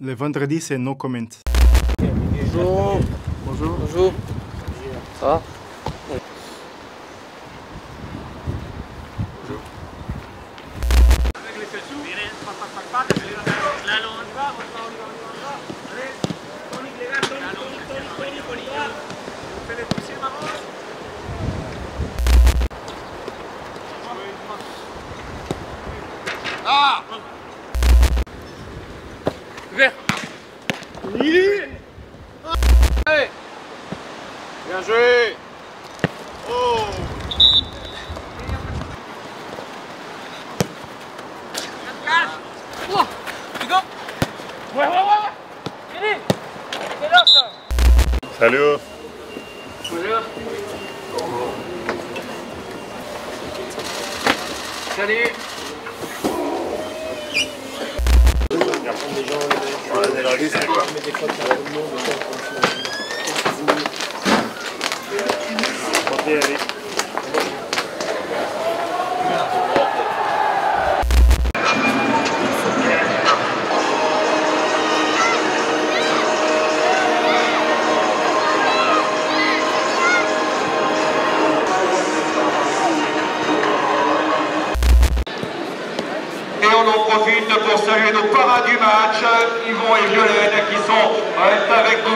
Le vendredi, c'est no comment. Bonjour. Bonjour. Bonjour. Ça va? Bonjour. Ah! Vert! Bien joué! Oh! Oh! Tu go! Ouais! Fini! C'est là ça! Salut! Bonjour! Salut! Les gens, pour saluer nos paras du match, Yvon et Violaine qui sont avec nous.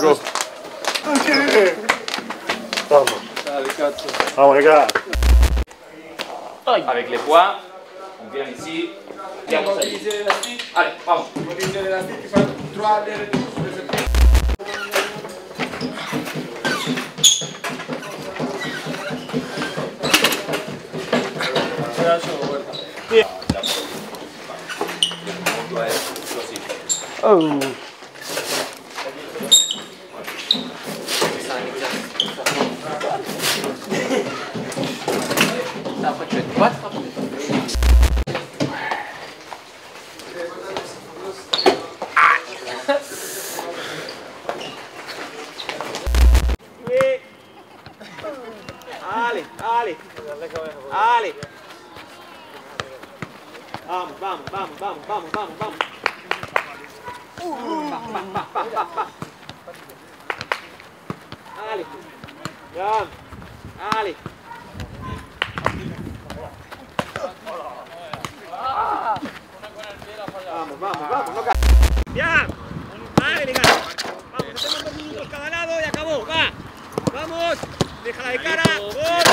Go. Okay. Vamos. Vamos, les gars. Avec les poids, on vient ici. Allez, vamos. Oh. What? Ali. Bam. Ali. Bam. Ali. Vamos, loca. Ya. Vale, venga. Vamos, que tenemos 2 minutos cada lado y acabó. Va. Vamos. Déjala de cara. What?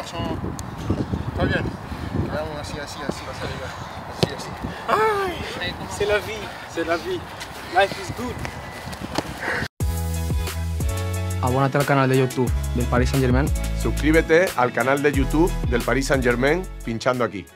marche en... Pas bien. Là, on assis, assis, ça les gars. Assis, assis. C'est la vie, c'est la vie. Life is good. Abónate al canal de YouTube del Paris Saint Germain. Suscríbete al canal de YouTube del Paris Saint Germain pinchando aquí.